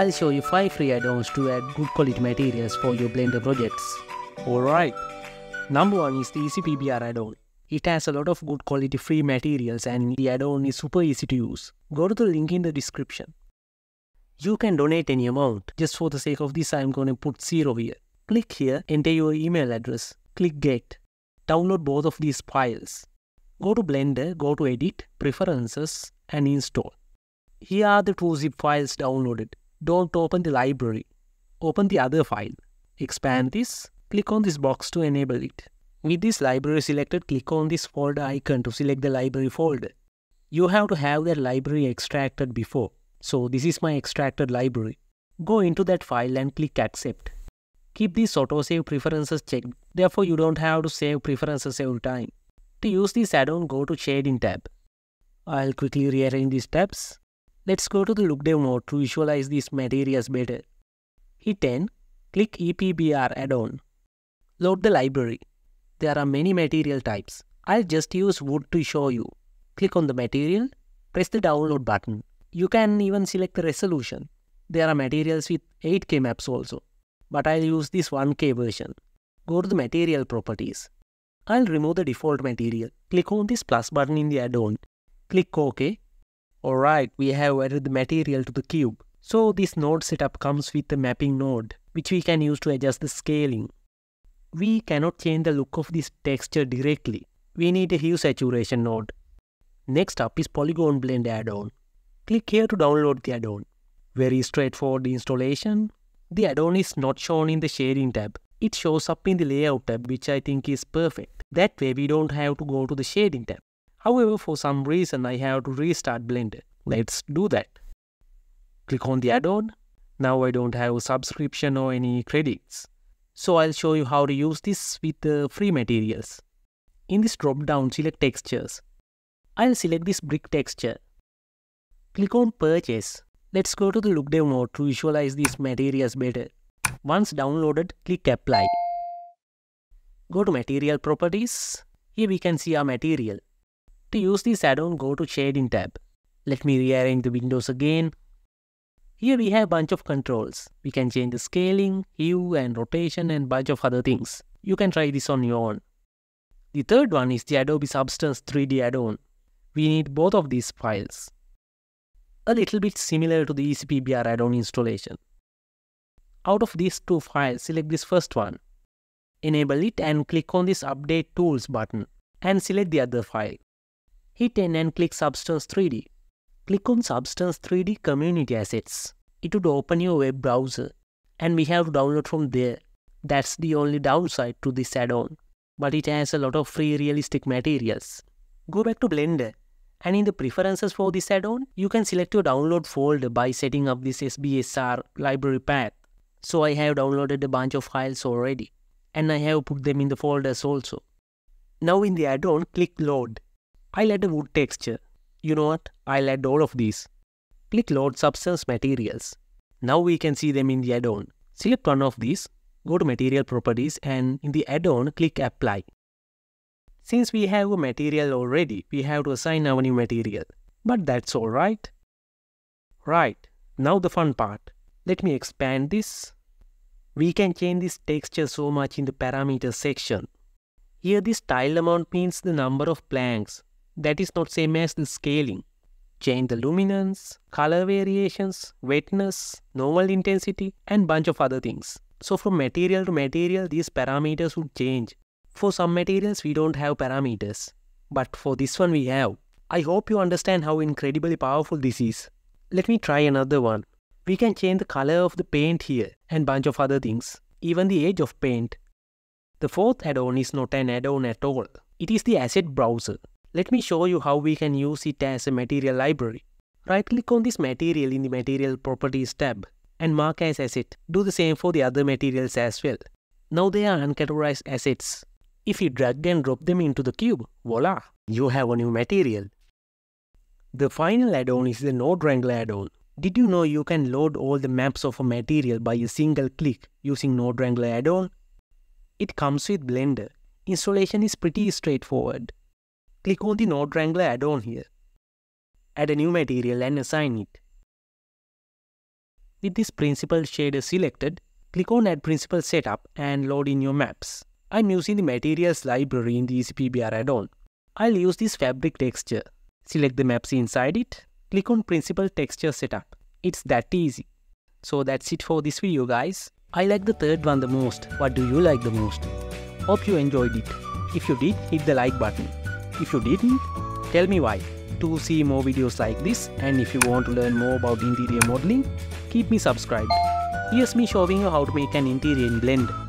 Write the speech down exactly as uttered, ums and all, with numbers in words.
I'll show you five free add-ons to add good quality materials for your Blender projects. Alright, number one is the EasyPBR add-on. It has a lot of good quality free materials and the add-on is super easy to use. Go to the link in the description. You can donate any amount. Just for the sake of this, I'm gonna put zero here. Click here, enter your email address, click get. Download both of these files. Go to Blender, go to Edit, Preferences and Install. Here are the two zip files downloaded. Don't open the library. Open the other file. Expand this. Click on this box to enable it. With this library selected, click on this folder icon to select the library folder. You have to have that library extracted before. So this is my extracted library. Go into that file and click Accept. Keep these auto-save preferences checked. Therefore, you don't have to save preferences every time. To use this add-on, go to Shading tab. I'll quickly rearrange these tabs. Let's go to the look-down mode to visualize these materials better. Hit N, click E P B R add-on. Load the library. There are many material types. I'll just use wood to show you. Click on the material, press the download button. You can even select the resolution. There are materials with eight K maps also, but I'll use this one K version. Go to the material properties. I'll remove the default material. Click on this plus button in the add-on. Click OK. Alright, we have added the material to the cube. So this node setup comes with the mapping node, which we can use to adjust the scaling. We cannot change the look of this texture directly. We need a hue saturation node. Next up is Polygon Blend add-on. Click here to download the add-on. Very straightforward installation. The add-on is not shown in the Shading tab. It shows up in the Layout tab, which I think is perfect. That way we don't have to go to the Shading tab. However, for some reason I have to restart Blender. Let's do that. Click on the add-on. Now I don't have a subscription or any credits. So I'll show you how to use this with the free materials. In this drop-down, select Textures. I'll select this brick texture. Click on Purchase. Let's go to the look-down mode to visualize these materials better. Once downloaded, click Apply. Go to Material Properties. Here we can see our material. To use this add-on, go to Shading tab. Let me rearrange the windows again. Here we have a bunch of controls. We can change the scaling, hue and rotation and bunch of other things. You can try this on your own. The third one is the Adobe Substance three D add-on. We need both of these files. A little bit similar to the EasyPBR add-on installation. Out of these two files, select this first one. Enable it and click on this Update Tools button and select the other file. Hit N and click Substance three D. Click on Substance three D Community Assets. It would open your web browser and we have to download from there. That's the only downside to this add-on. But it has a lot of free realistic materials. Go back to Blender and in the preferences for this add-on, you can select your download folder by setting up this S B S R library path. So I have downloaded a bunch of files already and I have put them in the folders also. Now in the add-on, click Load. I'll add a wood texture. You know what? I'll add all of these. Click Load Substance Materials. Now we can see them in the add-on. Select one of these, go to Material Properties and in the add-on, click Apply. Since we have a material already, we have to assign our new material. But that's alright. Right, now the fun part. Let me expand this. We can change this texture so much in the Parameters section. Here this tile amount means the number of planks. That is not same as the scaling. Change the luminance, color variations, wetness, normal intensity and bunch of other things. So from material to material these parameters would change. For some materials we don't have parameters. But for this one we have. I hope you understand how incredibly powerful this is. Let me try another one. We can change the color of the paint here and bunch of other things. Even the age of paint. The fourth add-on is not an add-on at all. It is the Asset Browser. Let me show you how we can use it as a material library. Right-click on this material in the Material Properties tab and mark as Asset. Do the same for the other materials as well. Now they are uncategorized assets. If you drag and drop them into the cube, voila, you have a new material. The final add-on is the Node Wrangler add-on. Did you know you can load all the maps of a material by a single click using Node Wrangler add-on? It comes with Blender. Installation is pretty straightforward. Click on the Node Wrangler add-on here. Add a new material and assign it. With this principal shader selected, click on Add Principal Setup and load in your maps. I'm using the materials library in the EasyPBR add-on. I'll use this fabric texture. Select the maps inside it. Click on Principal Texture Setup. It's that easy. So that's it for this video, guys. I like the third one the most. What do you like the most? Hope you enjoyed it. If you did, hit the like button. If you didn't, tell me why. To see more videos like this, and if you want to learn more about interior modeling, keep me subscribed. Here's me showing you how to make an interior in Blender.